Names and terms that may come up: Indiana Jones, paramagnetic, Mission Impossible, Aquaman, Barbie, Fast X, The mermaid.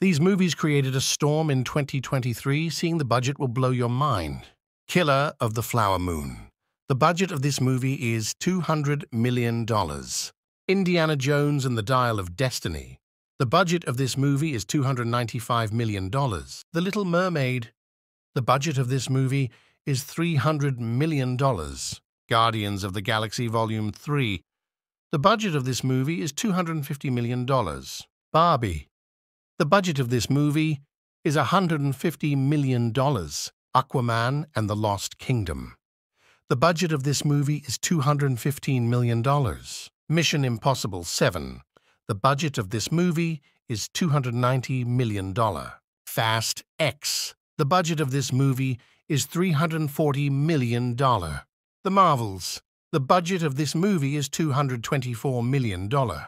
These movies created a storm in 2023. Seeing the budget will blow your mind. Killer of the Flower Moon. The budget of this movie is $200 million. Indiana Jones and the Dial of Destiny. The budget of this movie is $295 million. The Little Mermaid. The budget of this movie is $300 million. Guardians of the Galaxy Volume 3. The budget of this movie is $250 million. Barbie. The budget of this movie is $150 million. Aquaman and the Lost Kingdom. The budget of this movie is $215 million. Mission Impossible 7. The budget of this movie is $290 million. Fast X. The budget of this movie is $340 million. The Marvels. The budget of this movie is $224 million.